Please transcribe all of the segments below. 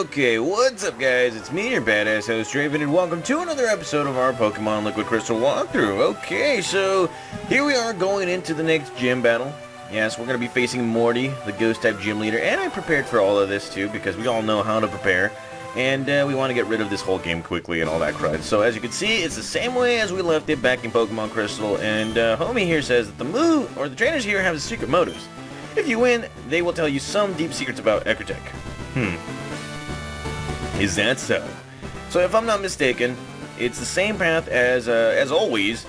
Okay, what's up guys, it's me, your badass host Draven, and welcome to another episode of our Pokemon Liquid Crystal walkthrough. Okay, so here we are going into the next gym battle. Yes, we're going to be facing Morty, the ghost type gym leader, and I prepared for all of this too, because we all know how to prepare, and we want to get rid of this whole game quickly and all that crud. So as you can see, it's the same way as we left it back in Pokemon Crystal, and homie here says that the trainers here have secret motives. If you win, they will tell you some deep secrets about Ecruteak. Is that so? So if I'm not mistaken, it's the same path as always.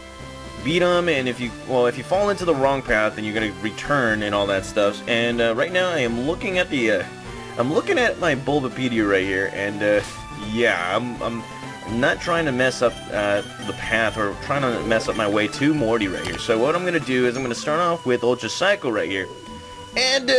Beat them, and if you fall into the wrong path, then you're gonna return and all that stuff. And right now, I am looking at my Bulbapedia right here, and yeah, I'm not trying to mess up the path or trying to mess up my way to Morty right here. So what I'm gonna do is I'm gonna start off with Ultra Cycle right here, and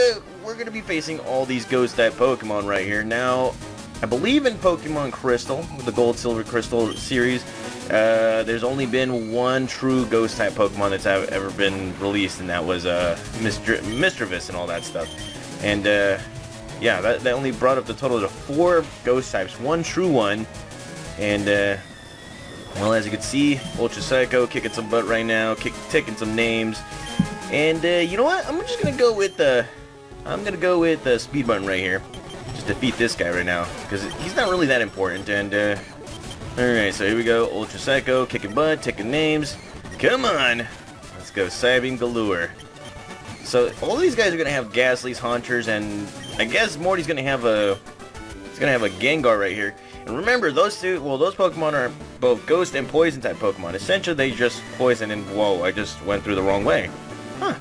we're gonna be facing all these ghost type Pokemon right here. Now, I believe in Pokemon Crystal, the Gold, Silver, Crystal series, there's only been one true ghost type Pokemon that's ever been released, and that was Misdreavus and all that stuff. And yeah, that only brought up the total to 4 ghost types, one true one. And well, as you can see, Ultra Psycho kicking some butt right now, taking some names. And you know what? I'm just gonna go with the speed button right here. Just defeat this guy right now, because he's not really that important. And alright, so here we go. Ultra Psycho kicking butt, taking names. Come on, let's go, Psybeam galore. So all these guys are gonna have Ghastlies, Haunters, and I guess Morty's gonna have a Gengar right here. And remember, those Pokemon are both ghost and poison type Pokemon. Essentially, they just poison. And whoa, I just went through the wrong way. Huh.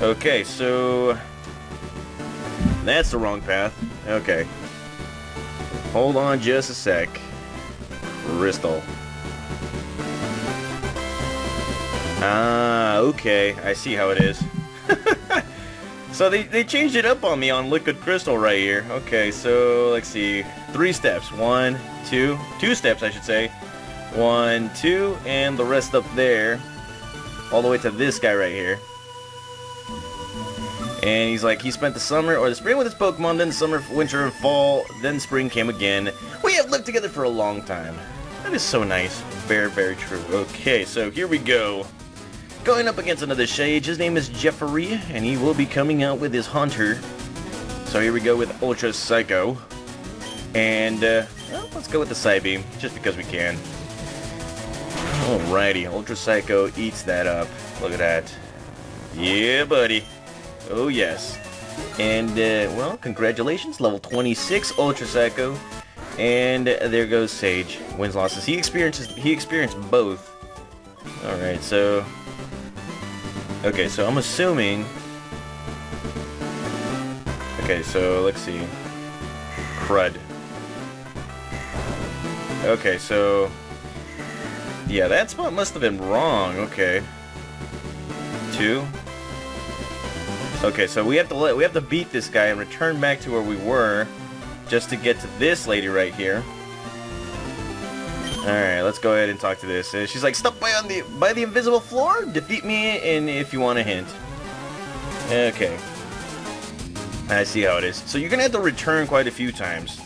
Okay, so that's the wrong path. Okay. Hold on just a sec. Crystal. Ah, okay. I see how it is. So they changed it up on me on Liquid Crystal right here. Okay, so let's see. 3 steps. 1, 2, 2 steps I should say. 1, 2, and the rest up there. All the way to this guy right here. And he's like, he spent the summer or the spring with his Pokemon, then summer, winter, and fall, then spring came again. We have lived together for a long time. That is so nice. Very, very true. Okay, so here we go. Going up against another Shage. His name is Jeffrey, and he will be coming out with his Haunter. So here we go with Ultra Psycho. And, well, let's go with the Psybeam, just because we can. Alrighty, Ultra Psycho eats that up. Look at that. Yeah, buddy. Oh yes, and well, congratulations, level 26 Ultra Psycho, and there goes Sage. Wins, losses. He experienced both. All right, so okay, so I'm assuming. Okay, so let's see. Crud. Okay, so yeah, that spot must have been wrong. Okay. 2. Okay, so we have to beat this guy and return back to where we were, just to get to this lady right here. All right, let's go ahead and talk to this. She's like, "Stop by the invisible floor. Defeat me, and if you want a hint." Okay, I see how it is. So you're gonna have to return quite a few times,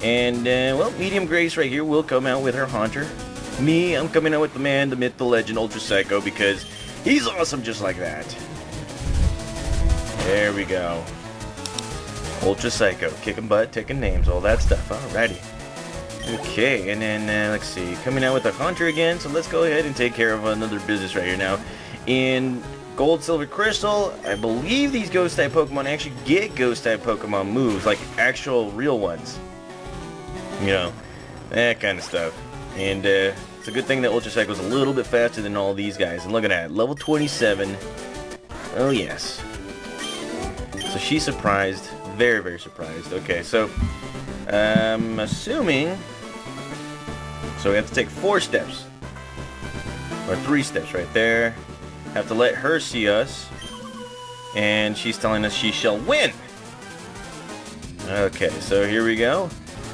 and well, Medium Grace right here will come out with her Haunter. Me, I'm coming out with the man, the myth, the legend, Ultra Psycho, because he's awesome just like that. There we go. Ultra Psycho, kicking butt, taking names, all that stuff. Alrighty. Okay, and then let's see, coming out with the Haunter again. So let's go ahead and take care of another business right here now. In Gold, Silver, Crystal, I believe these ghost type Pokemon actually get ghost type Pokemon moves, like actual real ones. You know, that kind of stuff. And it's a good thing that Ultra Psycho is a little bit faster than all these guys. And look at that, level 27. Oh yes. So she's surprised, very, very surprised. Okay, so assuming, so we have to take 4 steps, or 3 steps right there. Have to let her see us, and she's telling us she shall win. Okay, so here we go.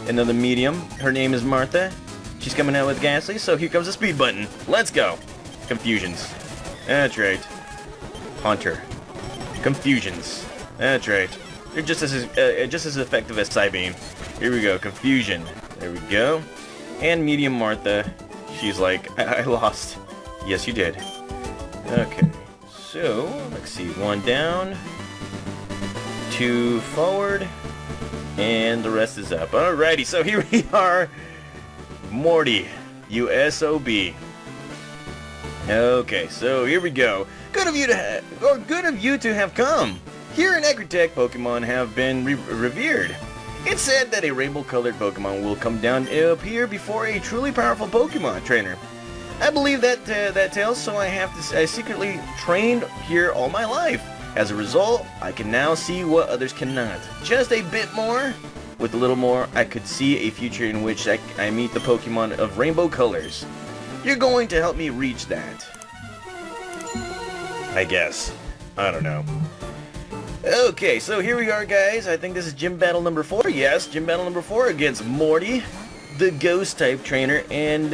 Another medium. Her name is Martha. She's coming out with Ghastly, so here comes the speed button. Let's go. Confusions. That's right. Haunter. Confusions. That's right. They're just as effective as Psybeam. Here we go, Confusion. There we go. And Medium Martha. She's like, I lost. Yes, you did. Okay. So, let's see. One down. Two forward. And the rest is up. Alrighty, so here we are. Morty. USOB. Okay, so here we go. Good of you to have come. Here in Ecruteak, Pokemon have been revered. It's said that a rainbow-colored Pokemon will come down and appear before a truly powerful Pokemon trainer. I believe that tale, so I secretly trained here all my life. As a result, I can now see what others cannot. Just a bit more. With a little more, I could see a future in which I meet the Pokemon of rainbow colors. You're going to help me reach that. I guess. I don't know. Okay, so here we are, guys. I think this is gym battle number 4. Yes, gym battle number 4 against Morty, the ghost type trainer, and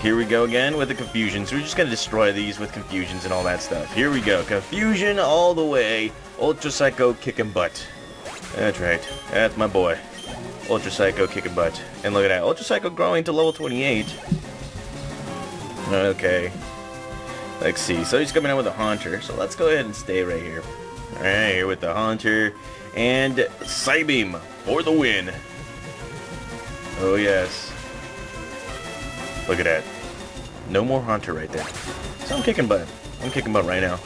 here we go again with the Confusions. We're just gonna destroy these with Confusions and all that stuff. Here we go, Confusion all the way. Ultra Psycho kicking butt. That's right. That's my boy. Ultra Psycho kicking butt. And look at that, Ultra Psycho growing to level 28. Okay. Let's see, so he's coming out with a Haunter, so let's go ahead and stay right here. Alright, here with the Haunter, and Psybeam for the win. Oh yes. Look at that. No more Haunter right there. So I'm kicking butt. I'm kicking butt right now.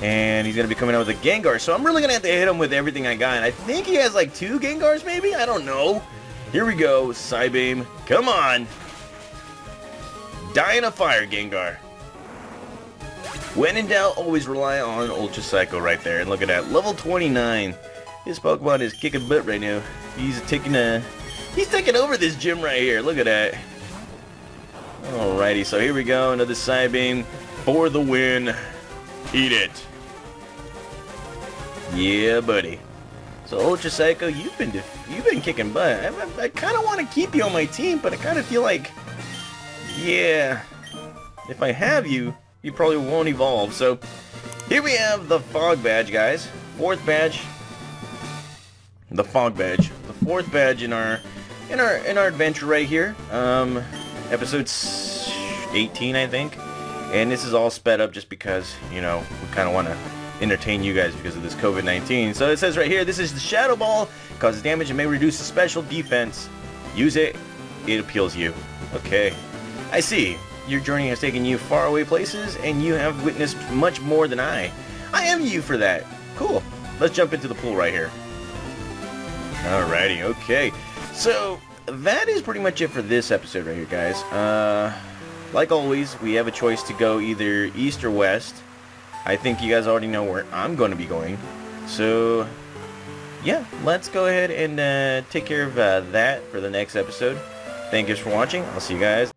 And he's going to be coming out with a Gengar, so I'm really going to have to hit him with everything I got. And I think he has like 2 Gengars maybe? I don't know. Here we go, Psybeam. Come on! Die in a fire, Gengar. When in doubt, always rely on Ultra Psycho right there. And look at that, level 29. This Pokemon is kicking butt right now. He's taking over this gym right here. Look at that. Alrighty, so here we go, another Psybeam for the win. Eat it. Yeah, buddy. So Ultra Psycho, you've been kicking butt. I kind of want to keep you on my team, but I kind of feel like, yeah, if I have you, you probably won't evolve. So here we have the Fog Badge, guys. 4th badge. The Fog Badge. The 4th badge in our adventure right here. Episode 18, I think. And this is all sped up just because, you know, we kind of want to entertain you guys because of this COVID-19. So it says right here, this is the Shadow Ball. Causes damage and may reduce the special defense. Use it. It appeals you. Okay. I see. Your journey has taken you far away places, and you have witnessed much more than I. I am you for that. Cool. Let's jump into the pool right here. Alrighty, okay. So, that is pretty much it for this episode right here, guys. Like always, we have a choice to go either east or west. I think you guys already know where I'm going to be going. So, yeah, let's go ahead and take care of that for the next episode. Thank you guys for watching. I'll see you guys.